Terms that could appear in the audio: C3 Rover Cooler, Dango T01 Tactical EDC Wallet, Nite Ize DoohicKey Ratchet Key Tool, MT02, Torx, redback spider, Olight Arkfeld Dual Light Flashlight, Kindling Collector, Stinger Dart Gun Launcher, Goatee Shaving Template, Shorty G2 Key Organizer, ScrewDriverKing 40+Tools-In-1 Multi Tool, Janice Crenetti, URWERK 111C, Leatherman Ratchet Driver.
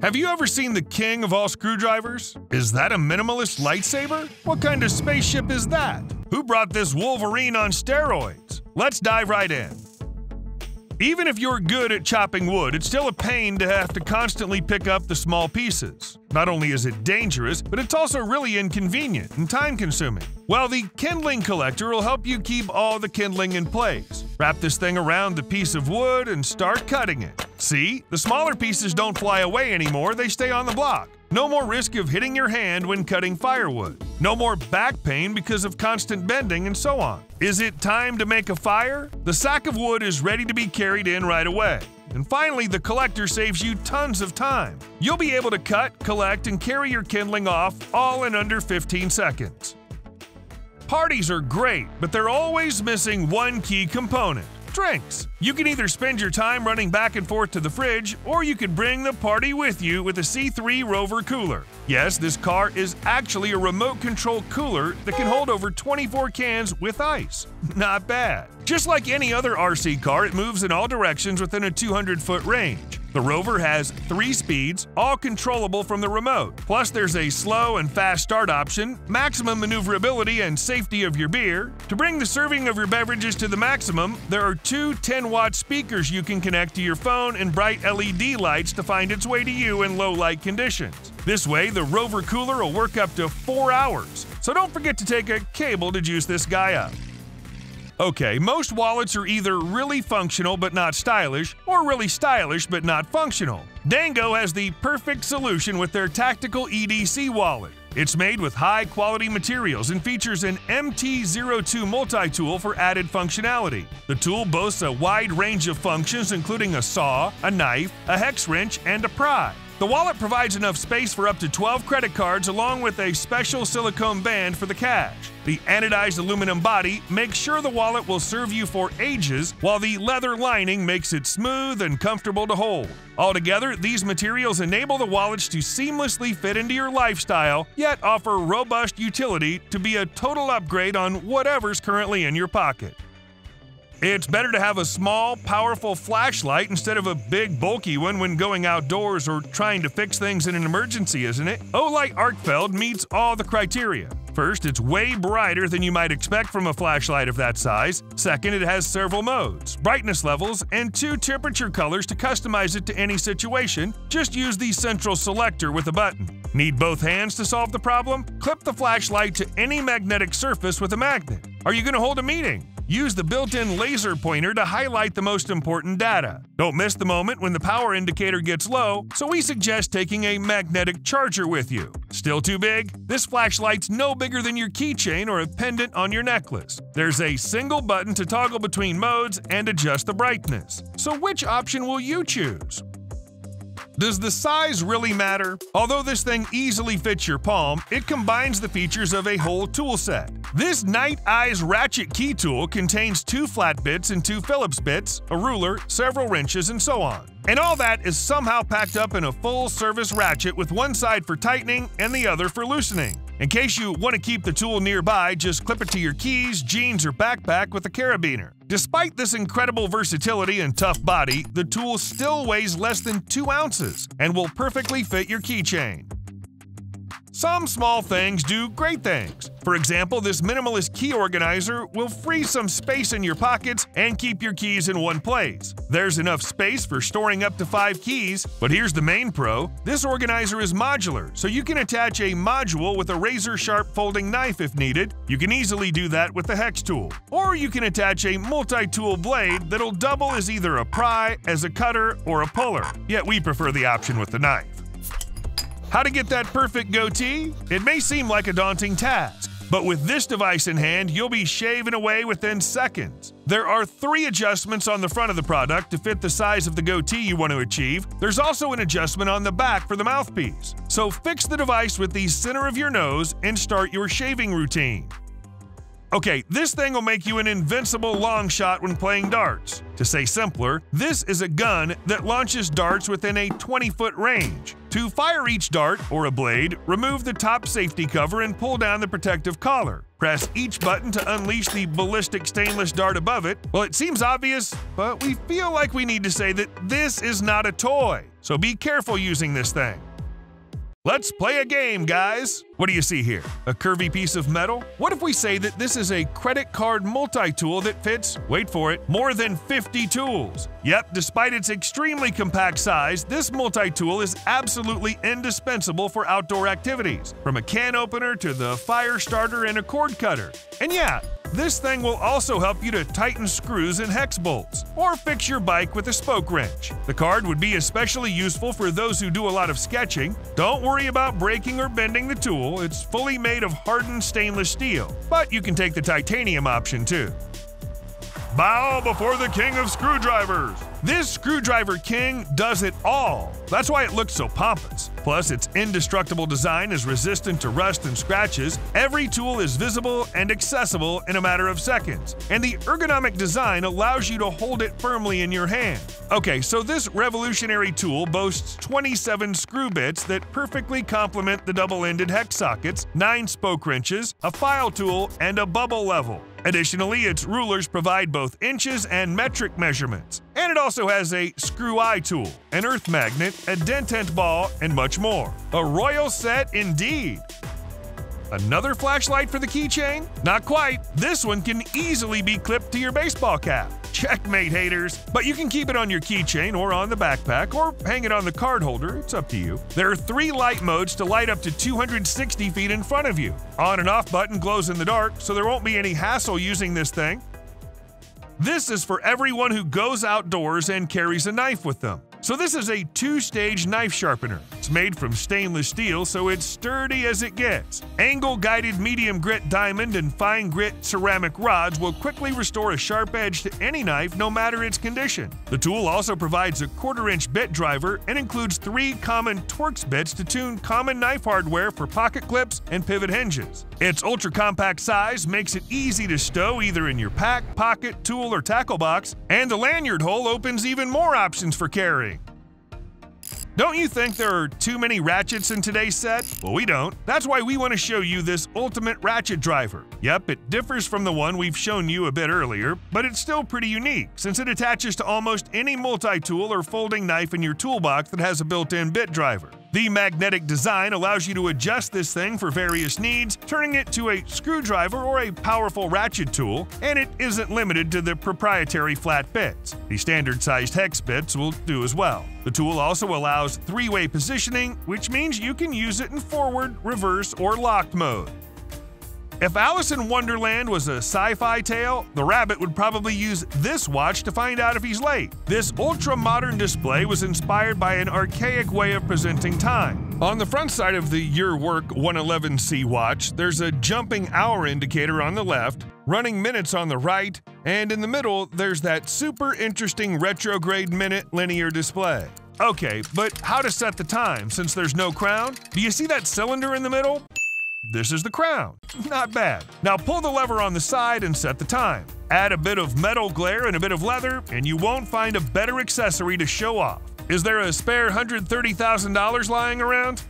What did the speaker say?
Have you ever seen the king of all screwdrivers? Is that a minimalist lightsaber? What kind of spaceship is that? Who brought this Wolverine on steroids? Let's dive right in. Even if you're good at chopping wood, it's still a pain to have to constantly pick up the small pieces. Not only is it dangerous, but it's also really inconvenient and time-consuming. Well, the Kindling Collector will help you keep all the kindling in place. Wrap this thing around the piece of wood and start cutting it. See? The smaller pieces don't fly away anymore, they stay on the block. No more risk of hitting your hand when cutting firewood. No more back pain because of constant bending and so on. Is it time to make a fire? The sack of wood is ready to be carried in right away. And finally, the collector saves you tons of time. You'll be able to cut, collect, and carry your kindling off all in under 15 seconds. Parties are great, but they're always missing one key component: drinks. You can either spend your time running back and forth to the fridge, or you could bring the party with you with a C3 Rover Cooler. Yes, this car is actually a remote control cooler that can hold over 24 cans with ice. Not bad. Just like any other RC car, it moves in all directions within a 200-foot range. The Rover has 3 speeds, all controllable from the remote. Plus, there's a slow and fast start option, maximum maneuverability and safety of your beer. To bring the serving of your beverages to the maximum, there are 2 10-watt speakers you can connect to your phone and bright LED lights to find its way to you in low-light conditions. This way, the Rover Cooler will work up to 4 hours. So don't forget to take a cable to juice this guy up. Okay, most wallets are either really functional but not stylish, or really stylish but not functional. Dango has the perfect solution with their Tactical EDC Wallet. It's made with high-quality materials and features an MT02 Multi Tool for added functionality. The tool boasts a wide range of functions including a saw, a knife, a hex wrench, and a pry. The wallet provides enough space for up to 12 credit cards along with a special silicone band for the cash. The anodized aluminum body makes sure the wallet will serve you for ages, while the leather lining makes it smooth and comfortable to hold. Altogether, these materials enable the wallets to seamlessly fit into your lifestyle, yet offer robust utility to be a total upgrade on whatever's currently in your pocket. It's better to have a small, powerful flashlight instead of a big, bulky one when going outdoors or trying to fix things in an emergency, isn't it? Olight Arkfeld meets all the criteria. First, it's way brighter than you might expect from a flashlight of that size. Second, it has several modes, brightness levels, and 2 temperature colors to customize it to any situation. Just use the central selector with a button. Need both hands to solve the problem? Clip the flashlight to any magnetic surface with a magnet. Are you going to hold a meeting? Use the built-in laser pointer to highlight the most important data. Don't miss the moment when the power indicator gets low, so we suggest taking a magnetic charger with you. Still too big? This flashlight's no bigger than your keychain or a pendant on your necklace. There's a single button to toggle between modes and adjust the brightness. So which option will you choose? Does the size really matter? Although this thing easily fits your palm, it combines the features of a whole tool set. This Nite Ize Ratchet Key Tool contains 2 flat bits and 2 Phillips bits, a ruler, several wrenches, and so on. And all that is somehow packed up in a full-service ratchet with one side for tightening and the other for loosening. In case you want to keep the tool nearby, just clip it to your keys, jeans, or backpack with a carabiner. Despite this incredible versatility and tough body, the tool still weighs less than 2 ounces and will perfectly fit your keychain. Some small things do great things. For example, this minimalist key organizer will free some space in your pockets and keep your keys in one place. There's enough space for storing up to 5 keys, but here's the main pro. This organizer is modular, so you can attach a module with a razor-sharp folding knife if needed. You can easily do that with the hex tool. Or you can attach a multi-tool blade that'll double as either a pry, as a cutter, or a puller. Yet we prefer the option with the knife. How to get that perfect goatee? It may seem like a daunting task, but with this device in hand, you'll be shaving away within seconds. There are 3 adjustments on the front of the product to fit the size of the goatee you want to achieve. There's also an adjustment on the back for the mouthpiece. So fix the device with the center of your nose and start your shaving routine. Okay, this thing will make you an invincible long shot when playing darts. To say simpler, this is a gun that launches darts within a 20-foot range. To fire each dart, or a blade, remove the top safety cover and pull down the protective collar. Press each button to unleash the ballistic stainless dart above it. Well, it seems obvious, but we feel like we need to say that this is not a toy. so be careful using this thing. Let's play a game, guys! What do you see here? A curvy piece of metal? What if we say that this is a credit card multi-tool that fits, wait for it, more than 50 tools? Yep, despite its extremely compact size, this multi-tool is absolutely indispensable for outdoor activities, from a can opener to the fire starter and a cord cutter. And yeah, this thing will also help you to tighten screws and hex bolts, or fix your bike with a spoke wrench. The card would be especially useful for those who do a lot of sketching. Don't worry about breaking or bending the tool, it's fully made of hardened stainless steel, but you can take the titanium option too. Bow before the king of screwdrivers! This Screwdriver King does it all. That's why it looks so pompous. Plus, its indestructible design is resistant to rust and scratches. Every tool is visible and accessible in a matter of seconds. And the ergonomic design allows you to hold it firmly in your hand. Okay, so this revolutionary tool boasts 27 screw bits that perfectly complement the double-ended hex sockets, 9 spoke wrenches, a file tool, and a bubble level. Additionally, its rulers provide both inches and metric measurements. And it also has a screw eye tool, an earth magnet, a dentent ball, and much more. A royal set indeed! Another flashlight for the keychain? Not quite. This one can easily be clipped to your baseball cap. Checkmate, haters! But you can keep it on your keychain or on the backpack or hang it on the card holder, it's up to you. There are 3 light modes to light up to 260 feet in front of you. On and off button glows in the dark, so there won't be any hassle using this thing. This is for everyone who goes outdoors and carries a knife with them. So this is a 2-stage knife sharpener. It's made from stainless steel, so it's sturdy as it gets. Angle-guided medium grit diamond and fine grit ceramic rods will quickly restore a sharp edge to any knife, no matter its condition. The tool also provides a 1/4-inch bit driver and includes 3 common Torx bits to tune common knife hardware for pocket clips and pivot hinges. Its ultra-compact size makes it easy to stow either in your pack, pocket, tool, or tackle box, and the lanyard hole opens even more options for carrying. Don't you think there are too many ratchets in today's set? Well, we don't. That's why we want to show you this ultimate ratchet driver. Yep, it differs from the one we've shown you a bit earlier, but it's still pretty unique since it attaches to almost any multi-tool or folding knife in your toolbox that has a built-in bit driver. The magnetic design allows you to adjust this thing for various needs, turning it to a screwdriver or a powerful ratchet tool, and it isn't limited to the proprietary flat bits. The standard-sized hex bits will do as well. The tool also allows 3-way positioning, which means you can use it in forward, reverse, or locked mode. If Alice in Wonderland was a sci-fi tale, the rabbit would probably use this watch to find out if he's late. This ultra-modern display was inspired by an archaic way of presenting time. On the front side of the URWERK 111C watch, there's a jumping hour indicator on the left, running minutes on the right, and in the middle, there's that super interesting retrograde minute linear display. Okay, but how to set the time since there's no crown? Do you see that cylinder in the middle? This is the crown. Not bad. Now pull the lever on the side and set the time. Add a bit of metal glare and a bit of leather, and you won't find a better accessory to show off. Is there a spare $130,000 lying around?